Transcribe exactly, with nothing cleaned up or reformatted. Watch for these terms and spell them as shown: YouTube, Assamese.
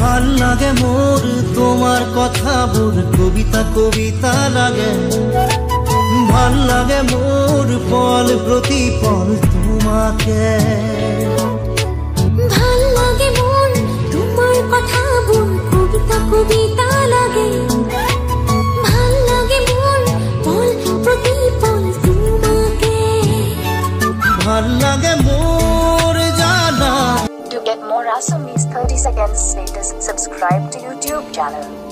ভাল লাগে মোর তোমার কথা মোর কবিতা কবিতা লাগে, ভাল লাগে মোর পল প্রতি পল তোমাকে, ভাল লাগে মোর তোমার কথা মোর কবিতা কবিতা লাগে, ভাল লাগে মোর পল প্রতি পল তোমাকে, ভাল লাগে মোর জানা। To get more Assamese thirty seconds latest, subscribe to YouTube channel.